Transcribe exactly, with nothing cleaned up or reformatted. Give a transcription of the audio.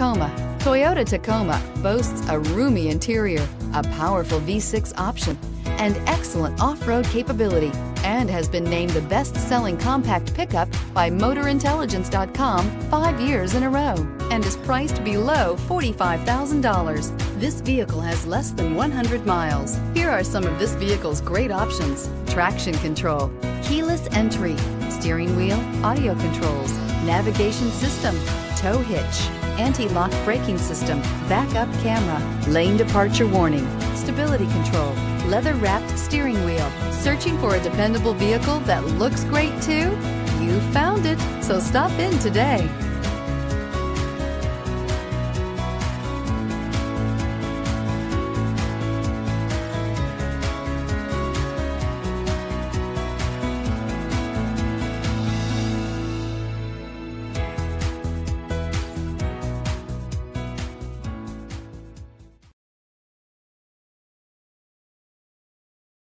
Tacoma. Toyota Tacoma boasts a roomy interior, a powerful V six option, and excellent off-road capability, and has been named the best-selling compact pickup by Motor Intelligence dot com five years in a row, and is priced below forty-five thousand dollars. This vehicle has less than one hundred miles. Here are some of this vehicle's great options: traction control, keyless entry, steering wheel audio controls, navigation system, tow hitch, anti-lock braking system, backup camera, lane departure warning, stability control, leather-wrapped steering wheel. Searching for a dependable vehicle that looks great too? You found it, so stop in today.